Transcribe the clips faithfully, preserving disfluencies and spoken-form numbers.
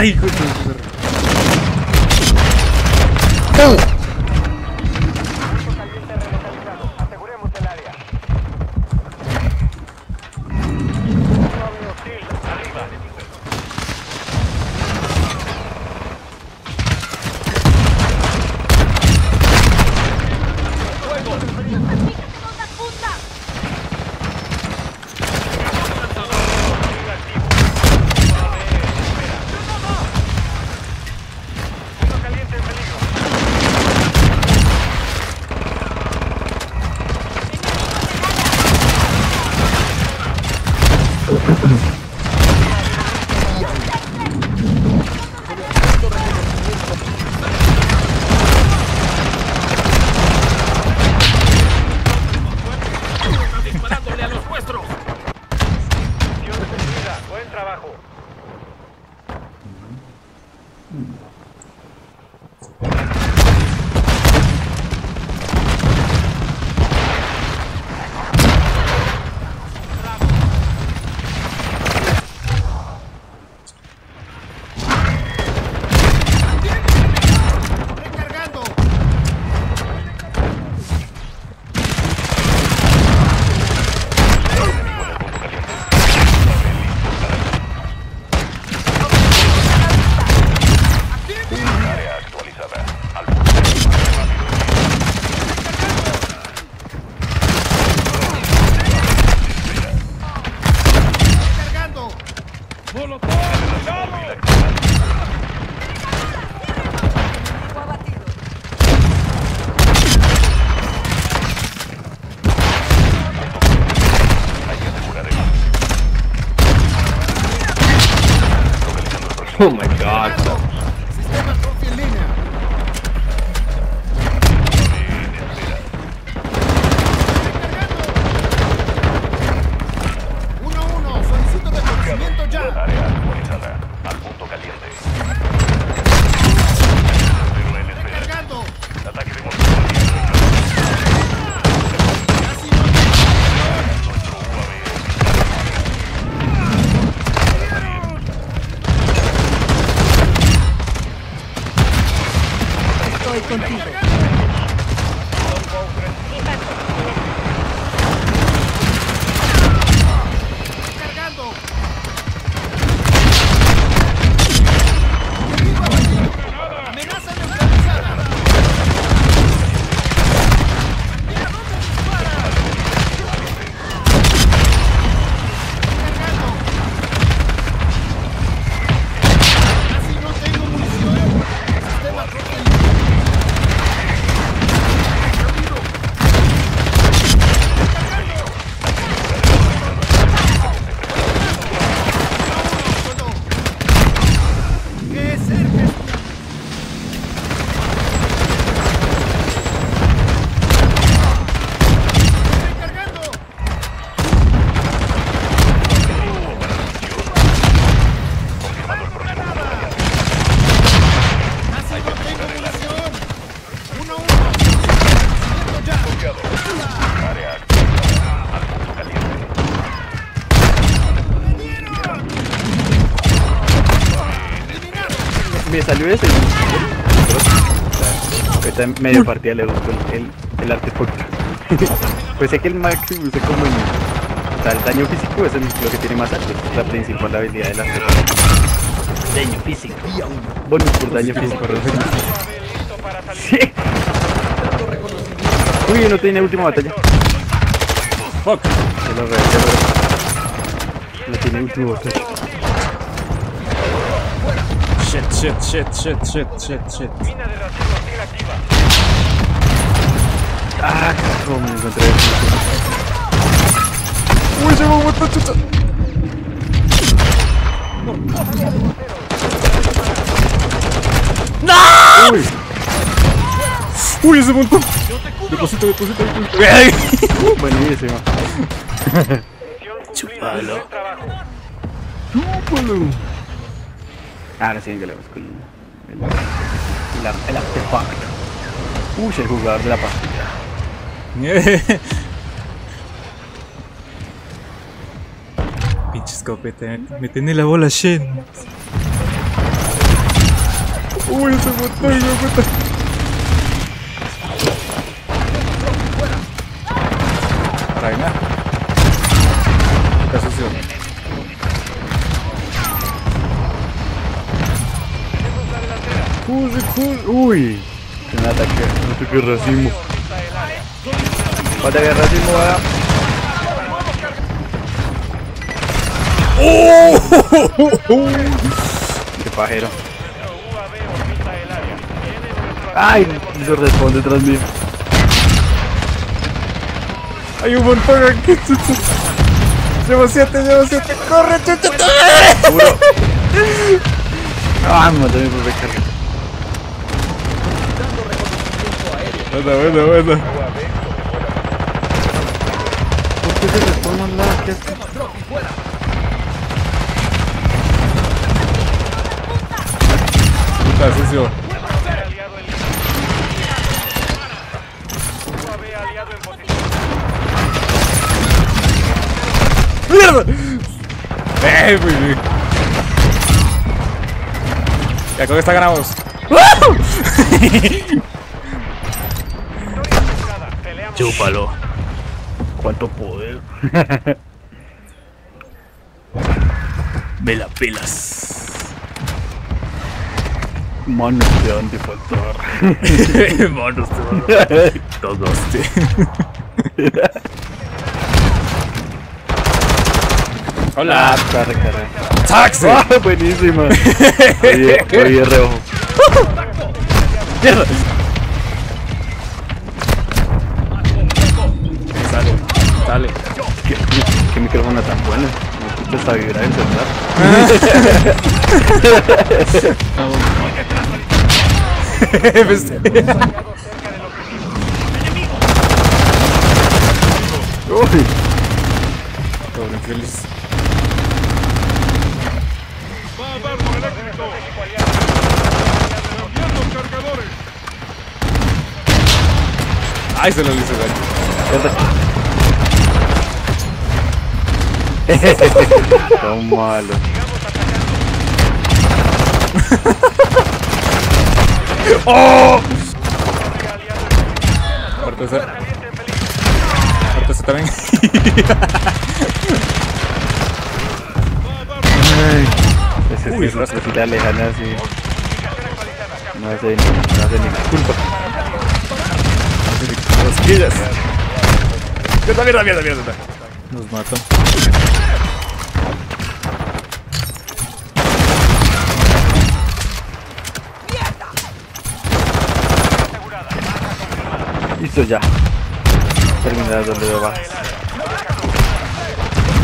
Ay, hijo de perro. ¡Oh! Oh my god. Sistema confía en línea. Recargando. Uno a uno, solicito reconocimiento ya. Área actualizada. Al punto caliente. Recargando. Ataque de monstruo. Contigo. Cargando. Amenaza neutralizada. Mira dónde dispara. Cargando. Casi no tengo munición. Sistema propio. Me salió ese. Ahorita medio partida le gustó el, el artefacto. Pues sé que el máximo usé como el, o sea, el daño físico es el, lo que tiene más alto. Es la principal habilidad del artefacto. Daño físico. Bonus por daño físico. Sí. Uy, no tiene última batalla. Fuck. Se lo regalé. No tiene última batalla. Shit, shit, shit, shit, shit, shit, shit. Mina de residuos sigue activa. Ah, cómo me encontré. Uy, se me mató chucha. No. Uy. Uy, se montó. Deposito, deposito, deposito. Buenísimo. Chúpalo. Chúpalo. Ahora sí que le busco el, el, el, el artefacto. Uy, el jugador de la partida. Pinche escopeta, me tiene la bola, shit. voy a matar, me voy a matar. Para nada. Está sucio. Corre, corre. Uy. Un ataque. Un ataque racismo. Un ataque racismo, ¿verdad? ¡Oh! ¡Qué pajero! ¡Ay! Se responde tras mí. ¡Hay un montón aquí! ¡Llevo siete! ¡Llevo siete! ¡Corre! ¡Chuchuchu! ¡Seguro! ¡Ah! Me maté mi propia carga. Buena, buena, buena. ¿Por qué se responden las casas? Está sucio. ¡Mierda! ¡Eh, baby! Ya con esta ganamos. Chúpalo. Cuánto poder. Me la pelas. Manos te han de faltar. Manos te van a faltar. Todos te. Hola. Ah, carre, carre. ¡Taxi! Oh, buenísima. Oye, oye, reojo. ¡Mierda! Sale, sale. ¿Qué, qué, qué micrófono tan bueno? Me escucha vibrar en celular. Uy, pobre infeliz. Ay, se lo hice daño. Tan malo. ¡Oh! Apartese. Apartese también. Uy, es más cosita lejana así. No hace ni culpa. Cosquillas. ¡Mierda, mierda, mierda, mierda! Nos mató. Listo ya. Terminar donde lo vas.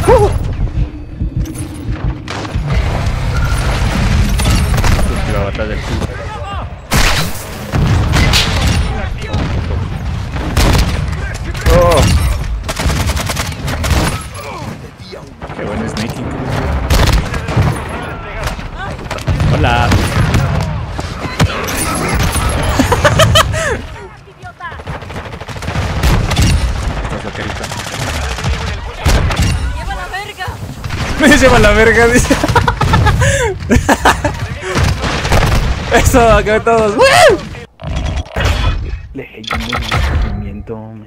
¡Uh! La batalla del culo. ¡Oh! ¡Qué buen snaking! ¡Hola! Me lleva la verga, dice. Eso, acá todos. ¡Woo! Le he llamado un sentimiento, hombre.